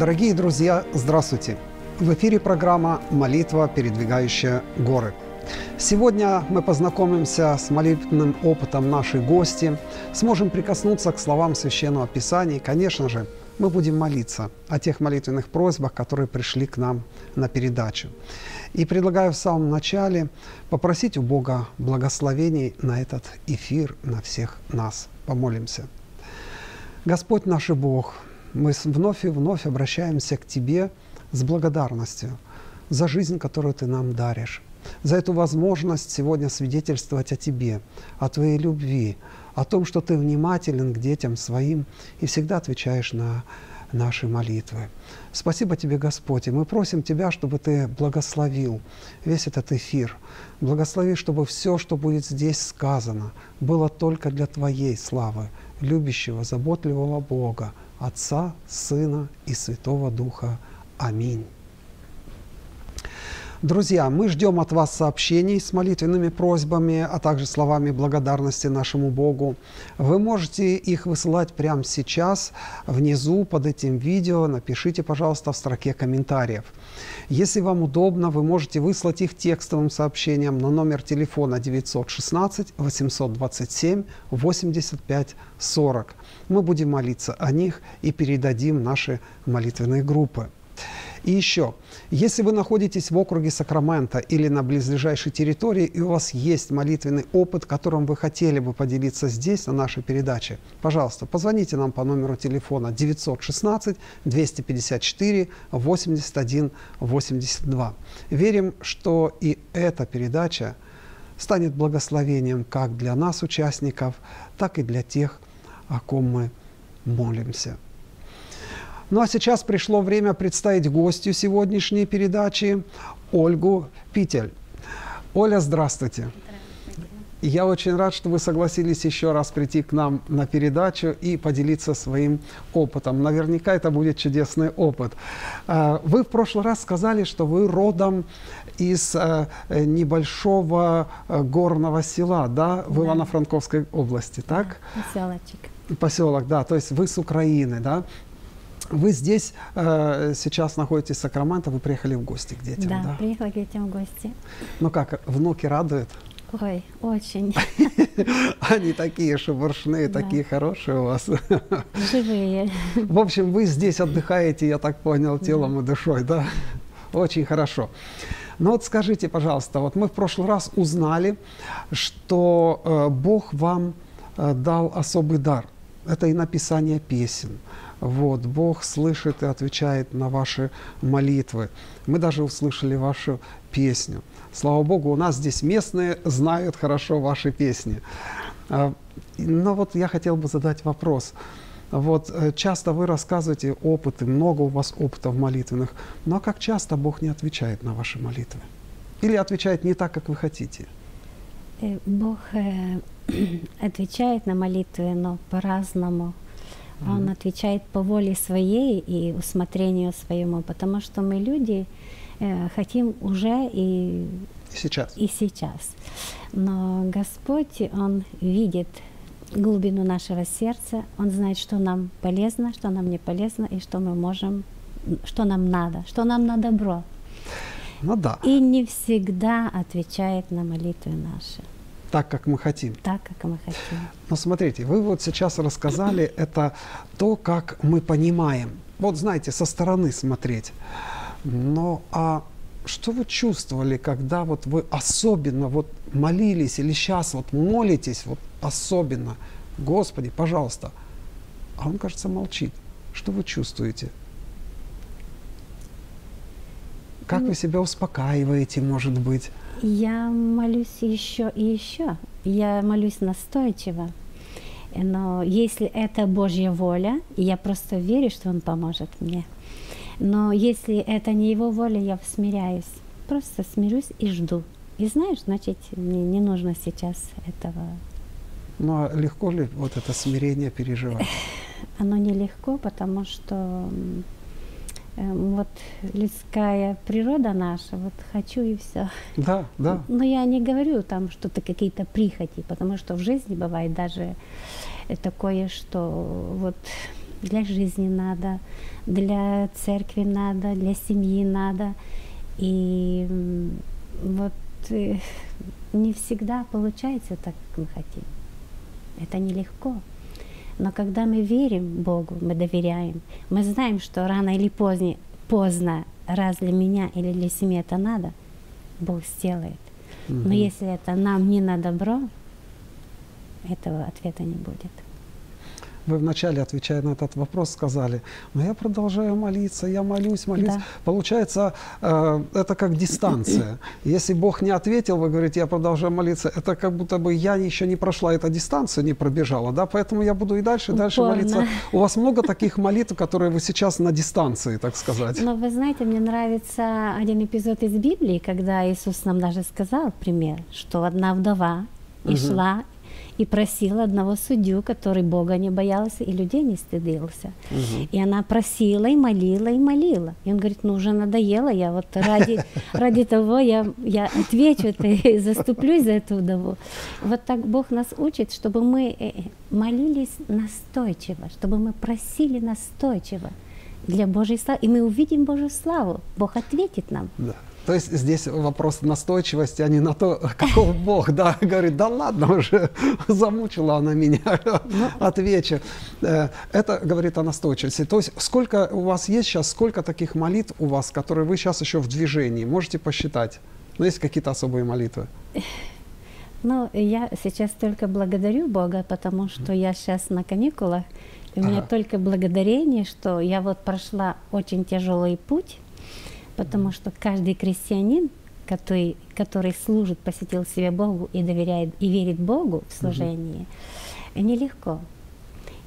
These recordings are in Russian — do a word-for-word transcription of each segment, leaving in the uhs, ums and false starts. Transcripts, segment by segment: Дорогие друзья, здравствуйте! В эфире программа «Молитва передвигающая горы». Сегодня мы познакомимся с молитвенным опытом нашей гости, сможем прикоснуться к словам Священного Писания. И, конечно же, мы будем молиться о тех молитвенных просьбах, которые пришли к нам на передачу. И предлагаю в самом начале попросить у Бога благословений на этот эфир, на всех нас. Помолимся. Господь наш и Бог, мы вновь и вновь обращаемся к Тебе с благодарностью за жизнь, которую Ты нам даришь, за эту возможность сегодня свидетельствовать о Тебе, о Твоей любви, о том, что Ты внимателен к детям Своим и всегда отвечаешь на наши молитвы. Спасибо Тебе, Господь, и мы просим Тебя, чтобы Ты благословил весь этот эфир. Благослови, чтобы все, что будет здесь сказано, было только для Твоей славы, любящего, заботливого Бога, Отца, Сына и Святого Духа. Аминь. Друзья, мы ждем от вас сообщений с молитвенными просьбами, а также словами благодарности нашему Богу. Вы можете их высылать прямо сейчас, внизу под этим видео. Напишите, пожалуйста, в строке комментариев. Если вам удобно, вы можете выслать их текстовым сообщением на номер телефона девятьсот шестнадцать восемьсот двадцать семь восемьдесят пять сорок. Мы будем молиться о них и передадим наши молитвенные группы. И еще, если вы находитесь в округе Сакраменто или на близлежащей территории, и у вас есть молитвенный опыт, которым вы хотели бы поделиться здесь, на нашей передаче, пожалуйста, позвоните нам по номеру телефона девятьсот шестнадцать двести пятьдесят четыре восемьдесят один восемьдесят два. Верим, что и эта передача станет благословением как для нас, участников, так и для тех, о ком мы молимся. Ну а сейчас пришло время представить гостью сегодняшней передачи Ольгу Питель. Оля, здравствуйте. Здравствуйте. Я очень рад, что вы согласились еще раз прийти к нам на передачу и поделиться своим опытом. Наверняка это будет чудесный опыт. Вы в прошлый раз сказали, что вы родом из небольшого горного села, да, в да. Ивано-Франковской области, так? Поселочек. Поселок, да. То есть вы с Украины, да? Вы здесь э, сейчас находитесь в Сакраменто, вы приехали в гости к детям, да? Да, приехала к детям в гости. Ну как, внуки радуют? Ой, очень. Они такие шебуршные, да. Такие хорошие у вас. Живые. В общем, вы здесь отдыхаете, я так понял, телом да. и душой, да? Очень хорошо. Ну вот скажите, пожалуйста, вот мы в прошлый раз узнали, что э, Бог вам э, дал особый дар. Это и написание песен. Вот, Бог слышит и отвечает на ваши молитвы. Мы даже услышали вашу песню. Слава Богу, у нас здесь местные знают хорошо ваши песни. Но вот я хотел бы задать вопрос. Вот часто вы рассказываете опыты, много у вас опытов молитвенных, но как часто Бог не отвечает на ваши молитвы? Или отвечает не так, как вы хотите? Бог отвечает на молитвы, но по-разному. Он отвечает по воле своей и усмотрению своему, потому что мы, люди, э, хотим уже и сейчас. и сейчас. Но Господь, Он видит глубину нашего сердца, Он знает, что нам полезно, что нам не полезно, и что мы можем, что нам надо, что нам на добро. Ну да. И не всегда отвечает на молитвы наши. Так, как мы хотим. Так, как мы хотим. Но смотрите, вы вот сейчас рассказали это то, как мы понимаем. Вот знаете, со стороны смотреть. Но а что вы чувствовали, когда вот вы особенно вот молились или сейчас вот молитесь вот особенно? Господи, пожалуйста. А Он, кажется, молчит. Что вы чувствуете? Как вы себя успокаиваете, может быть? Я молюсь еще и еще. Я молюсь настойчиво. Но если это Божья воля, я просто верю, что Он поможет мне. Но если это не Его воля, я смиряюсь. Просто смирюсь и жду. И знаешь, значит, мне не нужно сейчас этого. Ну, а легко ли вот это смирение переживать? Оно нелегко, потому что... Вот людская природа наша, вот хочу и все. Да, да. Но я не говорю там что-то, какие-то прихоти, потому что в жизни бывает даже такое, что вот для жизни надо, для церкви надо, для семьи надо. И вот не всегда получается так, как мы хотим. Это нелегко. Но когда мы верим Богу, мы доверяем, мы знаем, что рано или поздно, поздно, раз для меня или для семьи это надо, Бог сделает. Угу. Но если это нам не на добро, этого ответа не будет. Вы вначале, отвечая на этот вопрос, сказали: но я продолжаю молиться, я молюсь, молюсь. Да. Получается, э, это как дистанция. Если Бог не ответил, вы говорите, я продолжаю молиться, это как будто бы я еще не прошла эту дистанцию, не пробежала, да, поэтому я буду и дальше, упорно. Дальше молиться. У вас много таких молитв, которые вы сейчас на дистанции, так сказать? Но вы знаете, мне нравится один эпизод из Библии, когда Иисус нам даже сказал пример, что одна вдова и угу. шла, и просила одного судью, который Бога не боялся и людей не стыдился. Угу. И она просила, и молила, и молила. И он говорит, ну уже надоело, я вот ради, ради того я, я отвечу, это, заступлюсь за эту вдову. Вот так Бог нас учит, чтобы мы молились настойчиво, чтобы мы просили настойчиво для Божьей славы. И мы увидим Божью славу, Бог ответит нам. Да. То есть здесь вопрос настойчивости, а не на то, каков Бог, да, говорит, да ладно уже, замучила она меня, отвечу. Это говорит о настойчивости. То есть сколько у вас есть сейчас, сколько таких молитв у вас, которые вы сейчас еще в движении, можете посчитать? Но есть какие-то особые молитвы? Ну, я сейчас только благодарю Бога, потому что я сейчас на каникулах, и у меня ага. только благодарение, что я вот прошла очень тяжелый путь. Потому что каждый крестьянин, который, который служит, посвятил себя Богу и доверяет, и верит Богу в служении, угу. нелегко.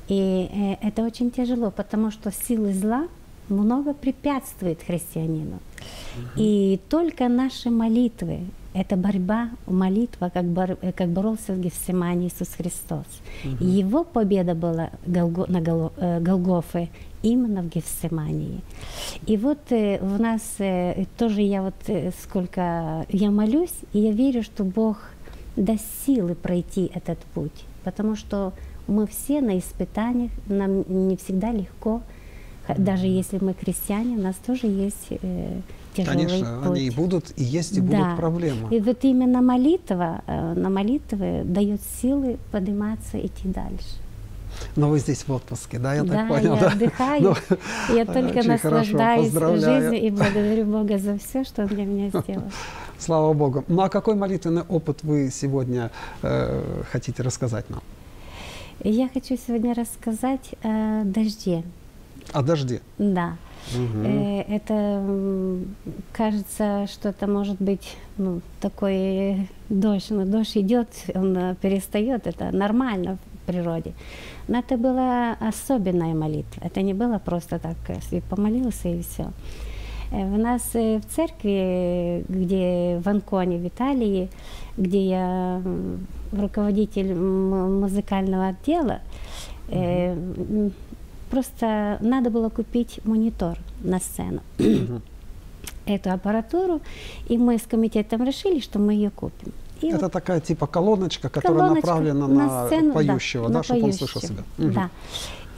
И э, это очень тяжело, потому что силы зла много препятствует христианину. Угу. И только наши молитвы, это борьба, молитва, как, бор, как боролся в Гефсимании Иисус Христос. Угу. Его победа была Голго, на Гол, э, Голгофе. Именно в Гефсимании. И вот э, у нас э, тоже я вот э, сколько я молюсь, и я верю, что Бог даст силы пройти этот путь, потому что мы все на испытаниях, нам не всегда легко, даже если мы христиане, у нас тоже есть э, тяжелый Конечно, путь. Они и будут, и есть, и да. будут проблемы. И вот именно молитва, э, на молитвы дает силы подниматься, идти дальше. Но вы здесь в отпуске, да, я да, так понял? Я да, я отдыхаю, но... я только наслаждаюсь жизнью и благодарю Бога за все, что Он для меня сделал. Слава Богу. Ну а какой молитвенный опыт вы сегодня э, хотите рассказать нам? Я хочу сегодня рассказать о дожде. О дожде? Да. Угу. Э, это, кажется, что это может быть ну, такой дождь, но дождь идет, он перестает, это нормально. Природе. Но это была особенная молитва. Это не было просто так, и помолился, и все. У нас в церкви, где в Анконе, в Италии, где я руководитель музыкального отдела, mm-hmm. просто надо было купить монитор на сцену, mm-hmm. эту аппаратуру, и мы с комитетом решили, что мы ее купим. И это вот такая типа колоночка, которая колоночка направлена на, на сцену, поющего, да, да, чтобы он слышал себя. Да.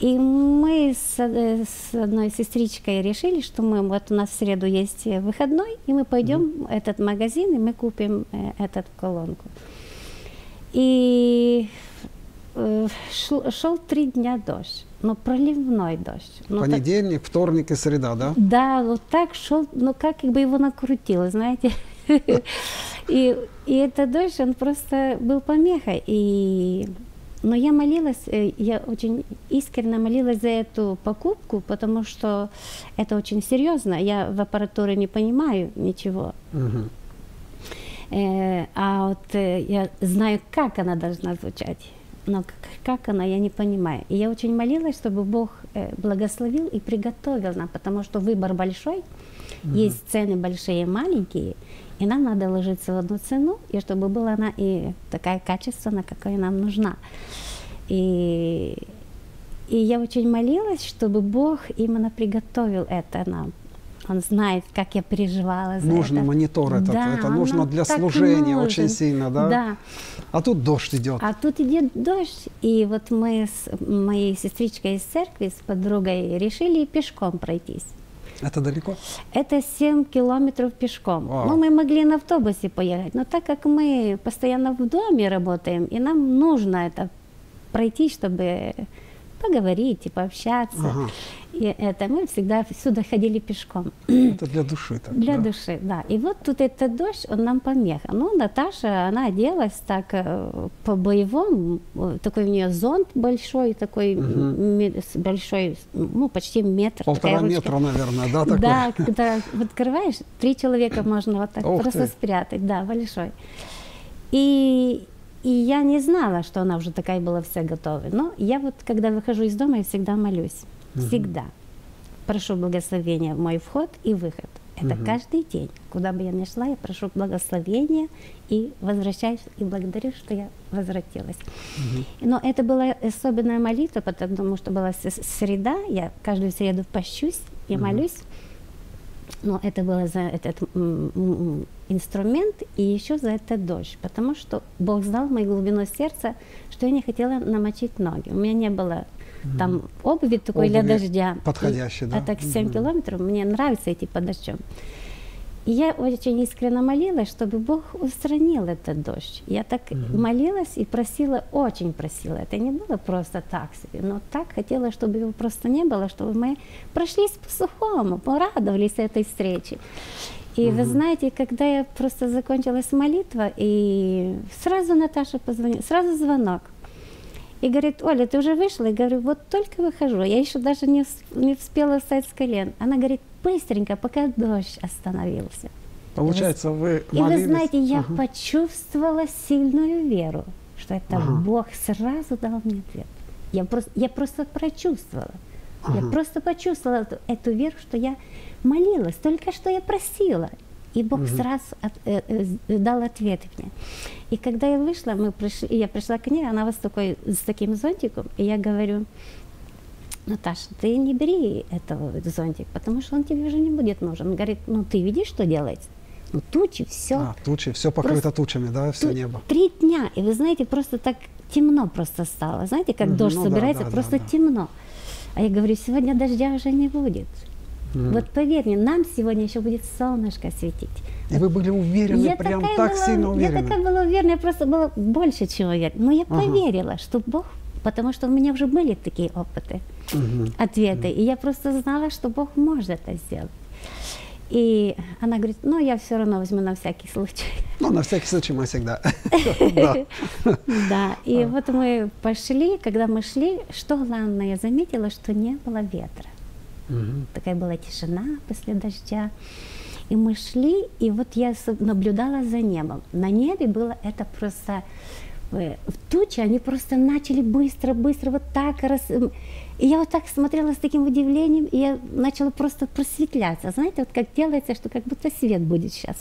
Угу. И мы с, с одной сестричкой решили, что мы, вот у нас в среду есть выходной, и мы пойдем угу. в этот магазин, и мы купим э, эту колонку. И э, шел, шел три дня дождь, но проливной дождь. Но понедельник, так, вторник и среда, да? Да, вот так шел, но как бы его накрутило, знаете. И, и этот дождь, он просто был помехой. И... Но я молилась, я очень искренне молилась за эту покупку, потому что это очень серьезно. Я в аппаратуре не понимаю ничего. Угу. Э, а вот э, я знаю, как она должна звучать. Но как она, я не понимаю. И я очень молилась, чтобы Бог благословил и приготовил нам, потому что выбор большой, угу. есть цены большие и маленькие. И нам надо ложиться в одну цену, и чтобы была она и такая качественная, какая нам нужна. И, и я очень молилась, чтобы Бог именно приготовил это нам. Он знает, как я переживала за нужно это. Монитор этот. Да, это нужно для служения нужен. Очень сильно, да? Да. А тут дождь идет. А тут идет дождь. И вот мы с моей сестричкой из церкви, с подругой, решили пешком пройтись. Это далеко? Это семь километров пешком. Вау. Ну, мы могли на автобусе поехать, но так как мы постоянно в доме работаем, и нам нужно это пройти, чтобы поговорить и пообщаться. Ага. И это мы всегда сюда ходили пешком. Это для души так? Для да? души, да. И вот тут этот дождь, он нам помеха. Ну, Наташа, она оделась так по-боевому. Такой у нее зонт большой, такой угу. большой, ну, почти метр. Полтора метра, наверное, да, такой? Да, когда открываешь, три человека можно вот так Ух просто ты. спрятать. Да, большой. И... И я не знала, что она уже такая была вся готова. Но я вот, когда выхожу из дома, я всегда молюсь. Всегда. Прошу благословения в мой вход и выход. Это угу. каждый день. Куда бы я ни шла, я прошу благословения и возвращаюсь, и благодарю, что я возвратилась. Угу. Но это была особенная молитва, потому что была среда, я каждую среду пощусь, я угу. молюсь. Но это было за этот инструмент и еще за этот дождь, потому что Бог знал мою глубину сердца, что я не хотела намочить ноги. У меня не было mm-hmm. там обуви такой для дождя. Подходящий, и, да. А так семь mm-hmm. километров, мне нравится идти под дождем. И я очень искренне молилась, чтобы Бог устранил этот дождь. Я так mm-hmm. молилась и просила, очень просила. Это не было просто так себе, но так хотела, чтобы его просто не было, чтобы мы прошлись по-сухому, порадовались этой встрече. И mm-hmm. вы знаете, когда я просто закончилась молитва, и сразу Наташа позвонила, сразу звонок. И говорит, Оля, ты уже вышла? Я говорю, вот только выхожу. Я еще даже не, не успела встать с колен. Она говорит, быстренько, пока дождь остановился. Получается, вы молились? И вы знаете, я ага. почувствовала сильную веру, что это ага. Бог сразу дал мне ответ. Я просто, я просто прочувствовала. Ага. Я просто почувствовала эту, эту веру, что я молилась, только что я просила. И Бог угу. сразу от, э, э, дал ответ мне. И когда я вышла, мы пришли, я пришла к ней, она вот с, такой, с таким зонтиком, и я говорю, Наташа, ты не бери этого зонтик, потому что он тебе уже не будет нужен. Он говорит, ну ты видишь, что делается? Ну тучи, все. А, тучи, все покрыто просто тучами, да, все ту небо. Три дня, и вы знаете, просто так темно просто стало. Знаете, как угу. дождь ну, собирается, да, да, просто да, да. темно. А я говорю, сегодня дождя уже не будет. Mm. Вот поверь мне, нам сегодня еще будет солнышко светить. И вот. Вы были уверены, я прям так была, сильно уверены. Я такая была уверена, я просто была больше, чем уверена. Но я ага. поверила, что Бог, потому что у меня уже были такие опыты, mm-hmm. ответы. Mm. И я просто знала, что Бог может это сделать. И она говорит, ну я все равно возьму на всякий случай. Ну на всякий случай мы всегда. Да, и вот мы пошли, когда мы шли, что главное, я заметила, что не было ветра. Угу. Такая была тишина после дождя. И мы шли, и вот я наблюдала за небом. На небе было это просто... Тучи, они просто начали быстро-быстро вот так... Раз... И я вот так смотрела с таким удивлением, и я начала просто просветляться. Знаете, вот как делается, что как будто свет будет сейчас.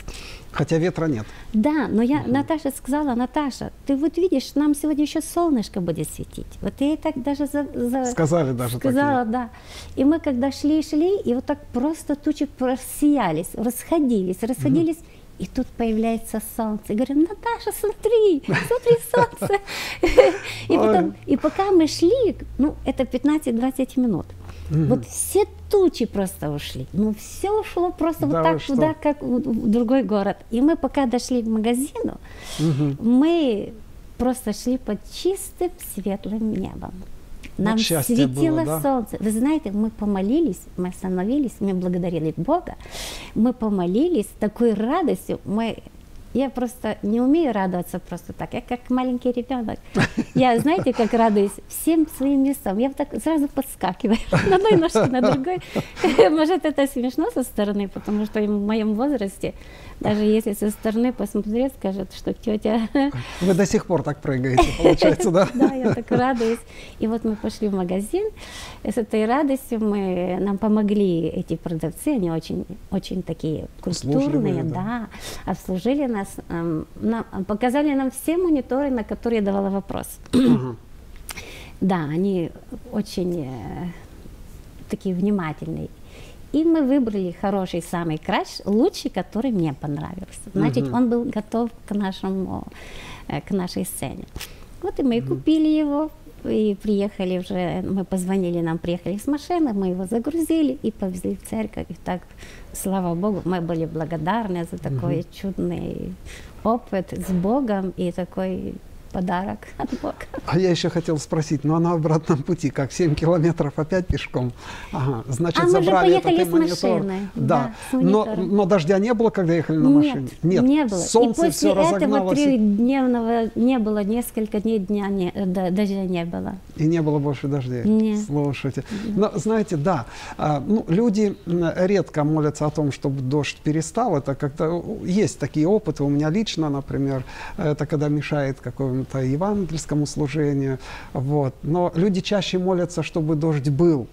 Хотя ветра нет. Да, но я угу. Наташа сказала, Наташа, ты вот видишь, нам сегодня еще солнышко будет светить. Вот я и так даже... За, за... Сказали даже Сказала, такие. Да. И мы когда шли-шли, и вот так просто тучи просиялись, расходились, расходились. Угу. И тут появляется солнце. И говорю, Наташа, смотри, смотри солнце. И, потом, и пока мы шли, ну, это пятнадцать-двадцать минут. Mm-hmm. Вот все тучи просто ушли. Ну, все ушло просто да вот так туда, что? Как в, в другой город. И мы пока дошли к магазину, mm-hmm. мы просто шли под чистым светлым небом. Нам светило было, да? солнце. Вы знаете, мы помолились, мы остановились, мы благодарили Бога, мы помолились такой радостью. Мы... Я просто не умею радоваться просто так. Я как маленький ребенок. Я, знаете, как радуюсь всем своим местам. Я вот так сразу подскакиваю на одной ножке, на другой. Может, это смешно со стороны, потому что в моем возрасте, даже если со стороны посмотреть, скажут, что тетя... Вы до сих пор так прыгаете, получается, да? Да, я так радуюсь. И вот мы пошли в магазин. С этой радостью мы, нам помогли эти продавцы. Они очень, очень такие культурные, да, обслужили нас. Нам, показали нам все мониторы, на которые я давала вопрос. Uh-huh. Да, они очень э, такие внимательные. И мы выбрали хороший, самый краш, лучший, который мне понравился. Значит, угу. он был готов к, нашему, к нашей сцене. Вот и мы угу. купили его, и приехали уже, мы позвонили, нам приехали с машины, мы его загрузили и повезли в церковь. И так, слава Богу, мы были благодарны за такой угу. чудный опыт с Богом и такой... подарок от Бога. А я еще хотел спросить, ну а на обратном пути, как семь километров опять пешком? Ага, значит, а мы же поехали с машиной. Да, да, с но, но дождя не было, когда ехали на машине? Нет, Нет. не было. Солнце и после этого трехдневного не было, несколько дней дня не, да, дождя не было. И не было больше дождей? Нет. Слушайте. Но знаете, да, ну, люди редко молятся о том, чтобы дождь перестал. Это как-то есть такие опыты у меня лично, например, это когда мешает какой-нибудь евангельскому служению, вот. Но люди чаще молятся, чтобы дождь был,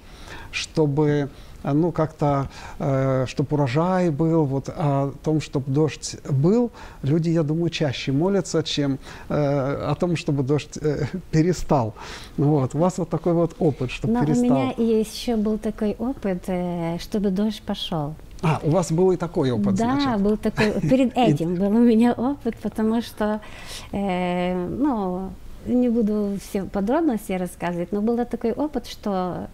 чтобы, ну, как-то, э, чтобы урожай был, вот, о том, чтобы дождь был, люди, я думаю, чаще молятся, чем э, о том, чтобы дождь э, перестал. Вот. У вас вот такой вот опыт, чтобы Но перестал. У меня еще был такой опыт, э, чтобы дождь пошел. А, у вас был и такой опыт, да, значит. был такой, перед этим был у меня опыт, потому что, э, ну, не буду все подробности рассказывать, но был такой опыт, что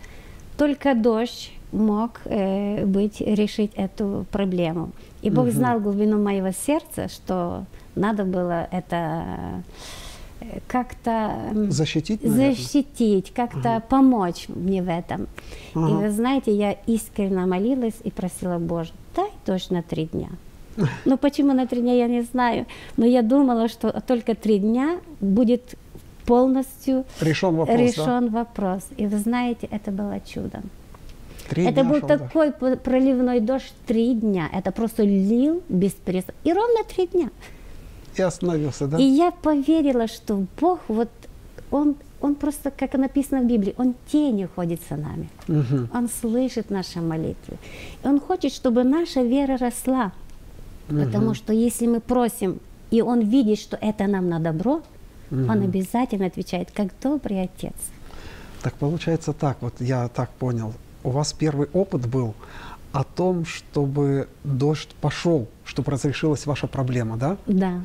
только дождь мог э, быть, решить эту проблему. И Бог угу. знал глубину моего сердца, что надо было это... как-то защитить, защитить как-то ага. помочь мне в этом. Ага. И вы знаете, я искренне молилась и просила, Боже, дай дождь на три дня. Но почему на три дня, я не знаю. Но я думала, что только три дня будет полностью решен вопрос. Решен да? вопрос. И вы знаете, это было чудо. Три это был такой дождь. проливной дождь три дня. Это просто лил без перестану. И ровно три дня. И остановился, да? И я поверила, что Бог, вот он, он просто, как написано в Библии, Он тенью ходит за нами. Угу. Он слышит наши молитвы. И Он хочет, чтобы наша вера росла. Угу. Потому что если мы просим, и Он видит, что это нам на добро, угу. Он обязательно отвечает, как добрый отец. Так получается так, вот я так понял. У вас первый опыт был о том, чтобы дождь пошел, чтобы разрешилась ваша проблема, да? Да.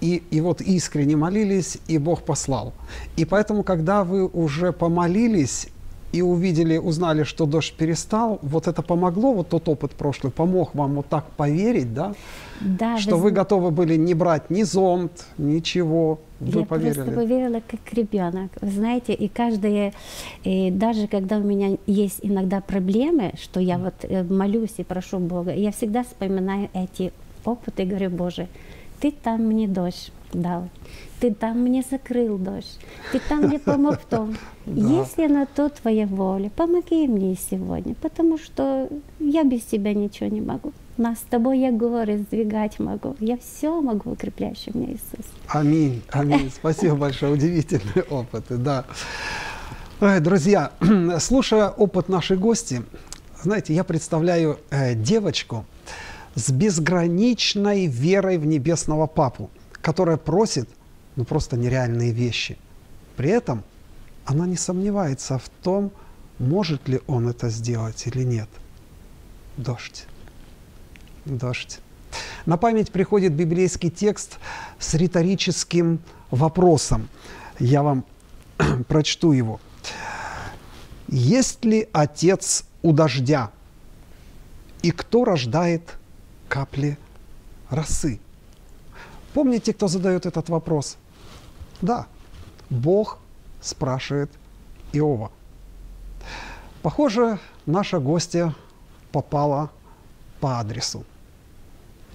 И, и вот искренне молились, и Бог послал. И поэтому, когда вы уже помолились и увидели, узнали, что дождь перестал, вот это помогло, вот тот опыт прошлый помог вам вот так поверить, да? Да. Что вы, вы готовы были не брать ни зонт, ничего. Вы Я поверили. просто поверила, как ребенок. Вы знаете, и каждое, и даже когда у меня есть иногда проблемы, что я вот молюсь и прошу Бога, я всегда вспоминаю эти опыты и говорю, Боже, Ты там мне дождь дал, Ты там мне закрыл дождь, Ты там мне помог в том. Если на то Твоя воля, помоги мне сегодня, потому что я без Тебя ничего не могу. Нас с Тобой я горы сдвигать могу. Я все могу, укрепляющий меня Иисус. Аминь, аминь. Спасибо большое. Удивительные опыты, да. Друзья, слушая опыт нашей гости, знаете, я представляю девочку с безграничной верой в небесного папу, которая просит, ну, просто нереальные вещи. При этом она не сомневается в том, может ли он это сделать или нет. Дождь. Дождь. На память приходит библейский текст с риторическим вопросом. Я вам прочту его. Есть ли отец у дождя? И кто рождает капли росы? Помните, кто задает этот вопрос? Да, Бог спрашивает Иова. Похоже, наша гостья попала по адресу.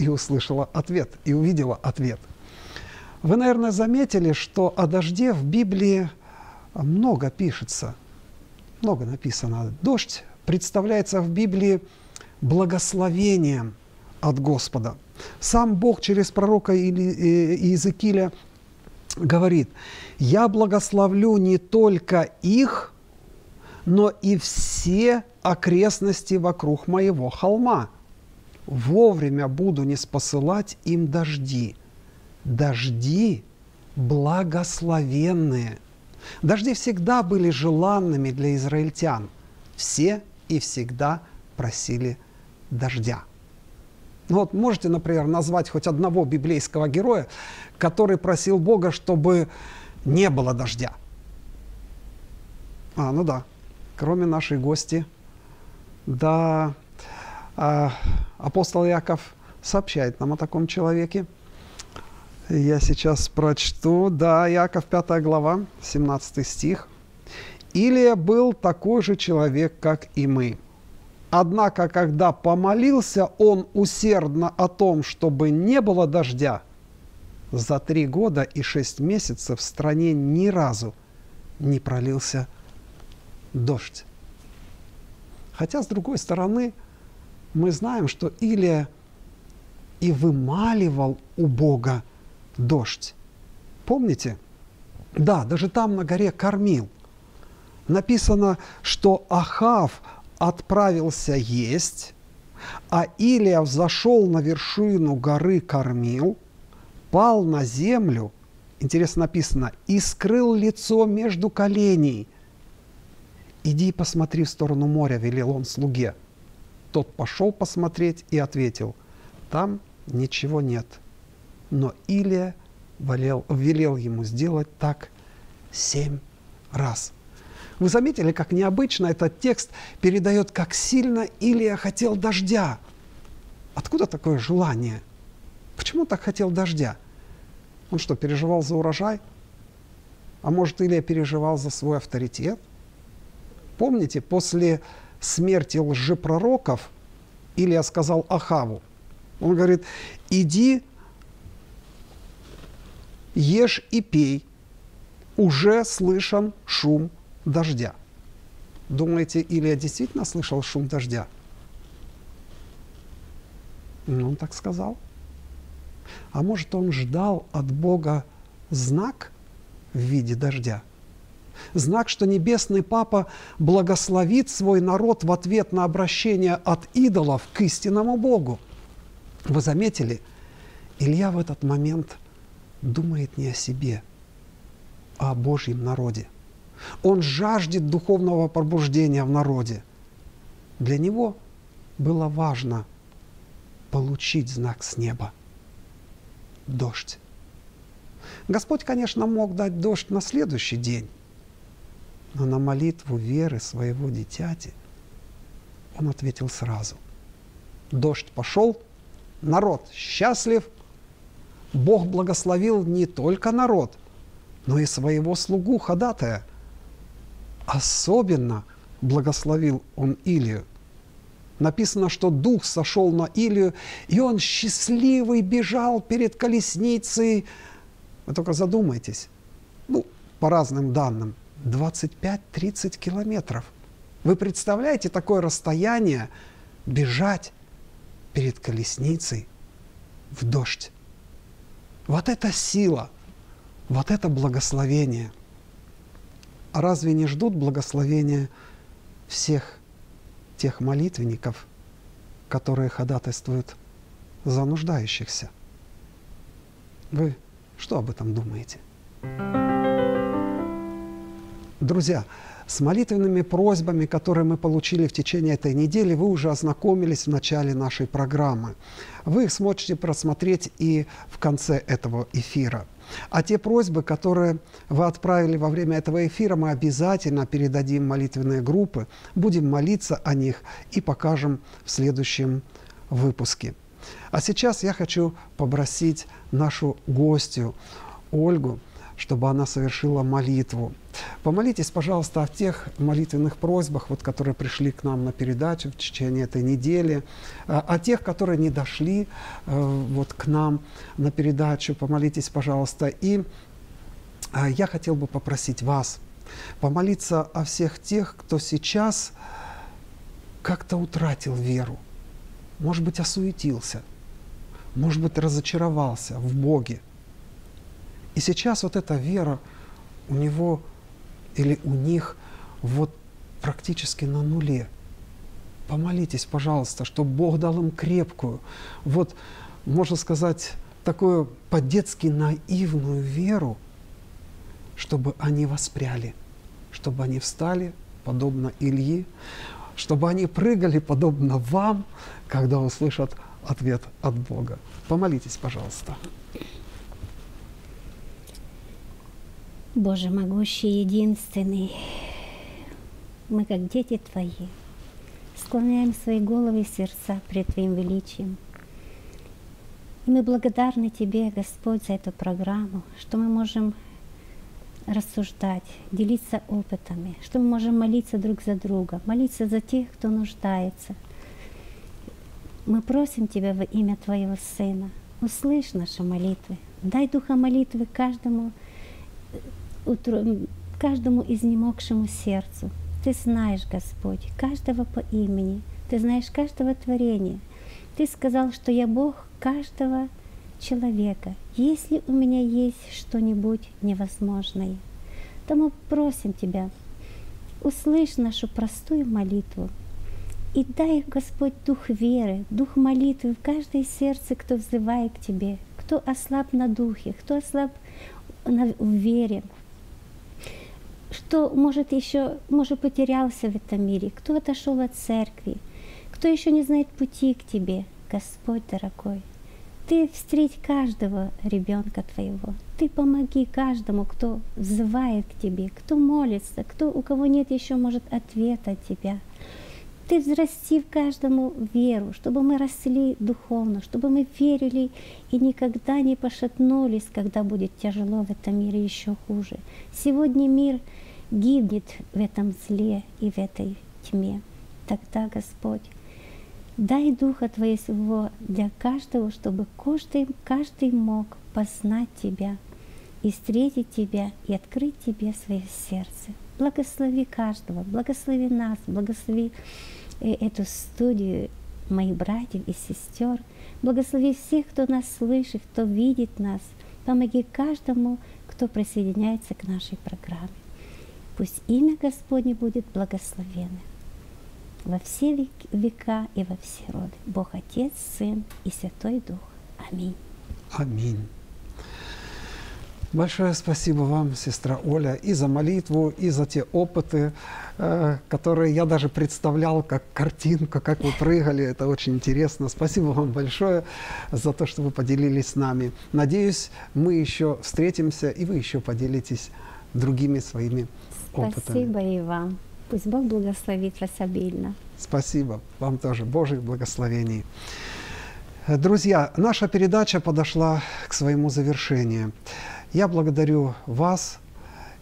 И услышала ответ, и увидела ответ. Вы, наверное, заметили, что о дожде в Библии много пишется. Много написано. Дождь представляется в Библии благословением от Господа. Сам Бог через пророка Иезекииля говорит: «Я благословлю не только их, но и все окрестности вокруг моего холма. Вовремя буду не спосылать им дожди». Дожди благословенные. Дожди всегда были желанными для израильтян. Все и всегда просили дождя. Вот можете, например, назвать хоть одного библейского героя, который просил Бога, чтобы не было дождя? А, ну да, кроме нашей гости. Да, а, апостол Иаков сообщает нам о таком человеке. Я сейчас прочту. Да, Иаков, пятая глава, семнадцатый стих. «Илия был такой же человек, как и мы. Однако, когда помолился он усердно о том, чтобы не было дождя, за три года и шесть месяцев в стране ни разу не пролился дождь». Хотя, с другой стороны, мы знаем, что Илия и вымаливал у Бога дождь. Помните? Да, даже там на горе Кормил. Написано, что Ахав отправился есть, а Илия взошел на вершину горы Кормил, пал на землю, интересно написано, и скрыл лицо между коленей. «Иди посмотри в сторону моря», — велел он слуге. Тот пошел посмотреть и ответил: «Там ничего нет». Но Илия велел, велел ему сделать так семь раз. Вы заметили, как необычно этот текст передает, как сильно Илия хотел дождя. Откуда такое желание? Почему так хотел дождя? Он что, переживал за урожай? А может, Илия переживал за свой авторитет? Помните, после смерти лжепророков Илия сказал Ахаву, он говорит: «Иди, ешь и пей, уже слышен шум дождя». Думаете, Илия действительно слышал шум дождя? Ну, он так сказал. А может, он ждал от Бога знак в виде дождя? Знак, что Небесный Папа благословит свой народ в ответ на обращение от идолов к истинному Богу. Вы заметили, Илия в этот момент думает не о себе, а о Божьем народе. Он жаждет духовного пробуждения в народе. Для него было важно получить знак с неба – дождь. Господь, конечно, мог дать дождь на следующий день, но на молитву веры своего дитяти он ответил сразу. Дождь пошел, народ счастлив, Бог благословил не только народ, но и своего слугу ходатая. Особенно благословил он Илию. Написано, что дух сошел на Илию, и он счастливый бежал перед колесницей. Вы только задумайтесь, ну, по разным данным, двадцать пять — тридцать километров. Вы представляете такое расстояние бежать перед колесницей в дождь? Вот это сила, вот это благословение. А разве не ждут благословения всех тех молитвенников, которые ходатайствуют за нуждающихся? Вы что об этом думаете? Друзья, с молитвенными просьбами, которые мы получили в течение этой недели, вы уже ознакомились в начале нашей программы. Вы их сможете просмотреть и в конце этого эфира. А те просьбы, которые вы отправили во время этого эфира, мы обязательно передадим молитвенные группы, будем молиться о них и покажем в следующем выпуске. А сейчас я хочу попросить нашу гостью Ольгу, чтобы она совершила молитву. Помолитесь, пожалуйста, о тех молитвенных просьбах, вот, которые пришли к нам на передачу в течение этой недели, о тех, которые не дошли вот, к нам на передачу. Помолитесь, пожалуйста. И я хотел бы попросить вас помолиться о всех тех, кто сейчас как-то утратил веру, может быть, осуетился, может быть, разочаровался в Боге. И сейчас вот эта вера у него или у них вот практически на нуле. Помолитесь, пожалуйста, чтобы Бог дал им крепкую, вот, можно сказать, такую по-детски наивную веру, чтобы они воспряли, чтобы они встали, подобно Ильи, чтобы они прыгали подобно вам, когда услышат ответ от Бога. Помолитесь, пожалуйста. Боже могущий, единственный, мы, как дети Твои, склоняем свои головы и сердца пред Твоим величием. И мы благодарны Тебе, Господь, за эту программу, что мы можем рассуждать, делиться опытами, что мы можем молиться друг за друга, молиться за тех, кто нуждается. Мы просим Тебя во имя Твоего Сына, услышь наши молитвы, дай духа молитвы каждому, каждому изнемогшему сердцу. Ты знаешь, Господь, каждого по имени, Ты знаешь каждого творения. Ты сказал, что я Бог каждого человека. Если у меня есть что-нибудь невозможное, то мы просим Тебя, услышь нашу простую молитву и дай, Господь, дух веры, дух молитвы в каждое сердце, кто взывает к Тебе, кто ослаб на духе, кто ослаб в вере, кто, может, еще, может, потерялся в этом мире, кто отошел от церкви, кто еще не знает пути к Тебе, Господь дорогой. Ты встреть каждого ребенка Твоего, Ты помоги каждому, кто взывает к Тебе, кто молится, кто, у кого нет еще, может, ответа от Тебя. Ты взрасти в каждому веру, чтобы мы росли духовно, чтобы мы верили и никогда не пошатнулись, когда будет тяжело в этом мире еще хуже. Сегодня мир гибнет в этом зле и в этой тьме. Тогда, Господь, дай Духа Твоего для каждого, чтобы каждый, каждый мог познать Тебя и встретить Тебя, и открыть Тебе свое сердце. Благослови каждого, благослови нас, благослови эту студию, моих братьев и сестер, благослови всех, кто нас слышит, кто видит нас, помоги каждому, кто присоединяется к нашей программе. Пусть имя Господне будет благословено во все века и во все роды. Бог Отец, Сын и Святой Дух. Аминь. Аминь. Большое спасибо вам, сестра Оля, и за молитву, и за те опыты, э, которые я даже представлял как картинку, как вы прыгали. Это очень интересно. Спасибо вам большое за то, что вы поделились с нами. Надеюсь, мы еще встретимся, и вы еще поделитесь другими своими опытами. Спасибо и вам. Пусть Бог благословит вас обильно. Спасибо. Вам тоже. Божьих благословений. Друзья, наша передача подошла к своему завершению. Я благодарю вас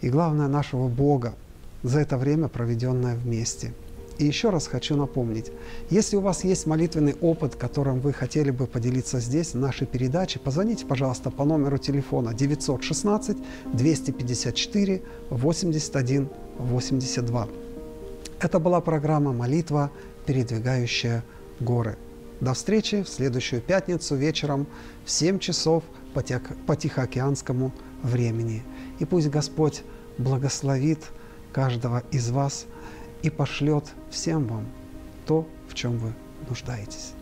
и, главное, нашего Бога за это время, проведенное вместе. И еще раз хочу напомнить, если у вас есть молитвенный опыт, которым вы хотели бы поделиться здесь, в нашей передаче, позвоните, пожалуйста, по номеру телефона девять один шесть, два пять четыре, восемь один, восемь два. Это была программа «Молитва, передвигающая горы». До встречи в следующую пятницу вечером в семь часов по тихоокеанскому времени. И пусть Господь благословит каждого из вас и пошлет всем вам то, в чем вы нуждаетесь.